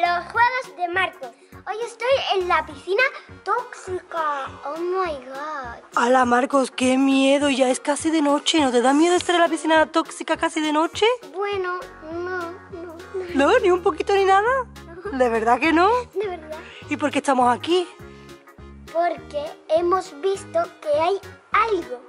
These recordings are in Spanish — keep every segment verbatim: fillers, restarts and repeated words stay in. Los Juegos de Marcos. Hoy estoy en la piscina tóxica. Oh my god. Hala, Marcos, qué miedo. Ya es casi de noche. ¿No te da miedo estar en la piscina tóxica casi de noche? Bueno, no, no. ¿No? ¿No? ¿Ni un poquito ni nada? No. ¿De verdad que no? De verdad. ¿Y por qué estamos aquí? Porque hemos visto que hay algo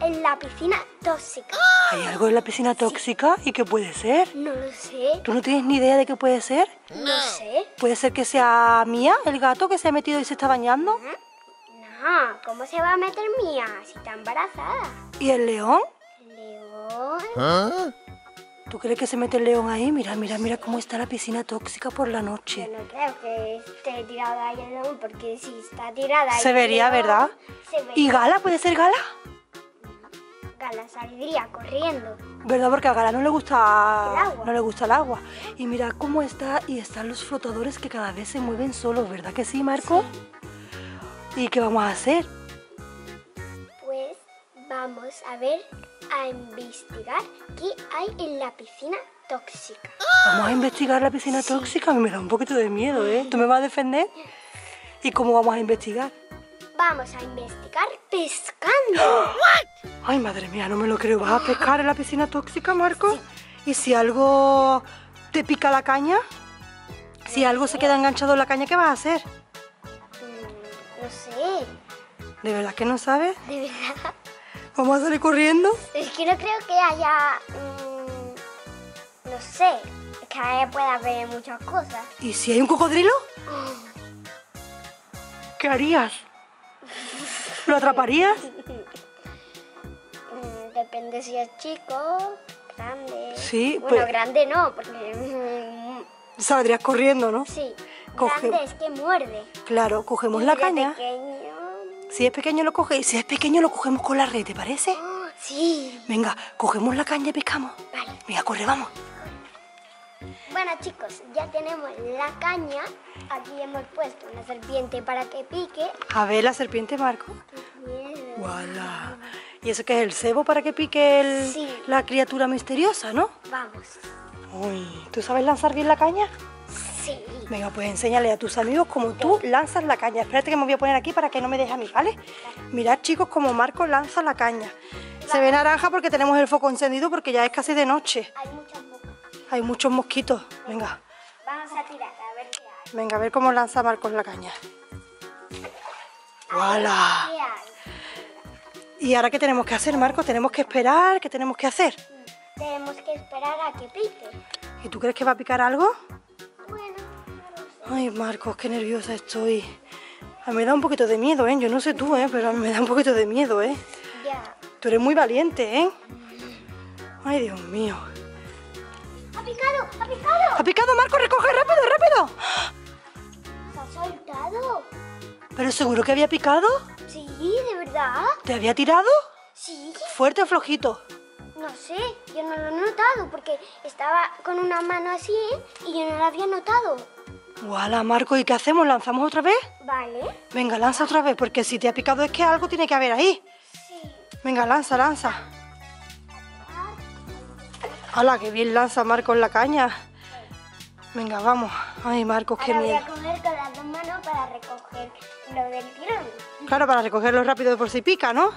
en la piscina tóxica. ¿Hay algo en la piscina tóxica? Sí. ¿Y qué puede ser? No lo sé. ¿Tú no tienes ni idea de qué puede ser? No lo sé. ¿Puede ser que sea Mía, el gato que se ha metido y se está bañando? No, ¿cómo se va a meter Mía si está embarazada? ¿Y el león? ¿El león? ¿Ah? ¿Tú crees que se mete el león ahí? Mira, mira, mira cómo está la piscina tóxica por la noche. Yo no creo que esté tirada ahí el león, porque si está tirada ahí se vería, ¿verdad? Se vería. ¿Y Gala? ¿Puede ser Gala? Gala saldría corriendo. ¿Verdad? Porque a Gala no le gusta el agua. No le gusta el agua. Y mira cómo está, y están los flotadores que cada vez se mueven solos, ¿verdad que sí, Marco? Sí. ¿Y qué vamos a hacer? Pues vamos a ver, a investigar qué hay en la piscina tóxica. ¿Vamos a investigar la piscina sí. tóxica? A mí me da un poquito de miedo, ¿eh? ¿Tú me vas a defender? ¿Y cómo vamos a investigar? Vamos a investigar pescando. ¿Qué? Ay, madre mía, no me lo creo. ¿Vas a pescar en la piscina tóxica, Marco? Sí. ¿Y si algo te pica la caña? Si algo se queda enganchado en la caña, ¿qué vas a hacer? No sé. ¿De verdad que no sabes? De verdad. ¿Vamos a salir corriendo? Es que no creo que haya... Mmm, no sé. Es que ahí puede haber muchas cosas. ¿Y si hay un cocodrilo? ¿Qué harías? ¿Lo atraparías? Depende si es chico, grande... Sí, bueno, pues... grande no, porque... Saldrías corriendo, ¿no? Sí, Coge... grande es que muerde. Claro, cogemos y la caña. Pequeño... Si es pequeño lo cogéis, si es pequeño lo cogemos con la red, ¿te parece? Oh, sí. Venga, cogemos la caña y pescamos. Vale. Venga, corre, vamos. Bueno, chicos, ya tenemos la caña. Aquí hemos puesto una serpiente para que pique. A ver, la serpiente, Marco. ¡Guala! ¿Y eso qué es? ¿El cebo para que pique el... sí. la criatura misteriosa, no? Vamos. Uy, ¿tú sabes lanzar bien la caña? Sí. Venga, pues enséñale a tus amigos cómo tú lanzas la caña. Espérate que me voy a poner aquí para que no me dejes a mí, ¿vale? Claro. Mirad, chicos, cómo Marco lanza la caña. Claro. Se ve naranja porque tenemos el foco encendido porque ya es casi de noche. Hay muchos mosquitos. Hay muchos mosquitos. Venga. Vamos a tirar, a ver qué hay. Venga, a ver cómo lanza Marcos la caña. ¡Guala! ¿Y ahora qué tenemos que hacer, Marco? ¿Tenemos que esperar? ¿Qué tenemos que hacer? Tenemos que esperar a que pique. ¿Y tú crees que va a picar algo? Bueno, no lo sé. Ay, Marcos, qué nerviosa estoy. A mí me da un poquito de miedo, ¿eh? Yo no sé tú, ¿eh? Pero a mí me da un poquito de miedo, ¿eh? Ya. Tú eres muy valiente, ¿eh? Ay, Dios mío. ¡Ha picado! ¡Ha picado! ¡Ha picado, Marco! ¡Recoge rápido, rápido! ¡Se ha soltado! ¿Pero seguro que había picado? Sí, de verdad. ¿Te había tirado? Sí. ¿Fuerte o flojito? No sé, yo no lo he notado porque estaba con una mano así y yo no la había notado. ¡Guala, Marco! ¿Y qué hacemos? ¿Lanzamos otra vez? Vale. Venga, lanza otra vez porque si te ha picado es que algo tiene que haber ahí. Sí. Venga, lanza, lanza. ¡Hala, qué bien lanza Marco en la caña! Venga, vamos. Ay, Marcos, qué miedo. Ahora voy a coger con las dos manos para recogerlo del tirón. Claro, para recogerlo rápido por si pica, ¿no?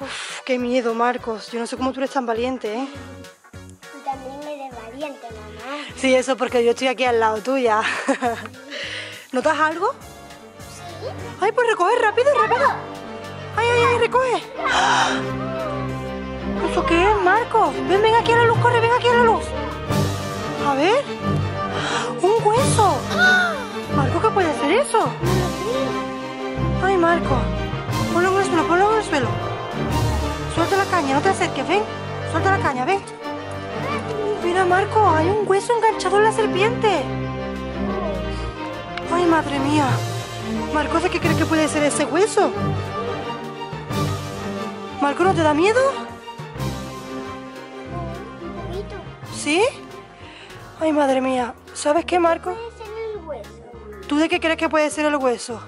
Uf, qué miedo, Marcos. Yo no sé cómo tú eres tan valiente, ¿eh? Tú también eres valiente, mamá. Sí, eso porque yo estoy aquí al lado tuya. ¿Notas algo? Sí. Ay, pues recoge rápido, rápido. Ay, ay, ay, recoge. ¿Eso qué es, Marcos? Ven, ven aquí a la luz, corre, ven aquí a la luz. A ver, un hueso. Marco, ¿qué puede ser eso? Ay, Marco, ponlo en el suelo, ponlo en el suelo. Suelta la caña, no te acerques, ven. Suelta la caña, ven. Mira, Marco, hay un hueso enganchado en la serpiente. Ay, madre mía. Marco, ¿qué crees que puede ser ese hueso? Marco, ¿no te da miedo? Un poquito. ¿Sí? Ay, madre mía. ¿Sabes qué, Marco? ¿Qué puede ser el hueso? ¿Tú de qué crees que puede ser el hueso?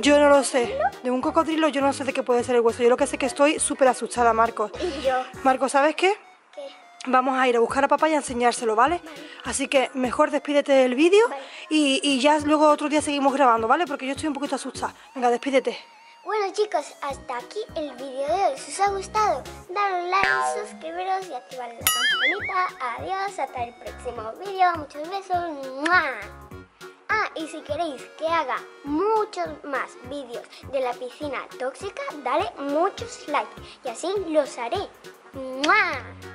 Yo no lo sé. De un cocodrilo yo no sé de qué puede ser el hueso. Yo lo que sé es que estoy súper asustada, Marcos. Y yo. Marcos, ¿sabes qué? ¿Qué? Vamos a ir a buscar a papá y a enseñárselo, ¿vale? Vale. Así que mejor despídete del vídeo, vale. y, y ya luego otro día seguimos grabando, ¿vale? Porque yo estoy un poquito asustada. Venga, despídete. Bueno, chicos, hasta aquí el vídeo de hoy. Si os ha gustado, dadle un like, suscribiros y activad la campanita. Adiós, hasta el próximo vídeo. Muchos besos. ¡Mua! Ah, y si queréis que haga muchos más vídeos de la piscina tóxica, dale muchos likes y así los haré. ¡Mua!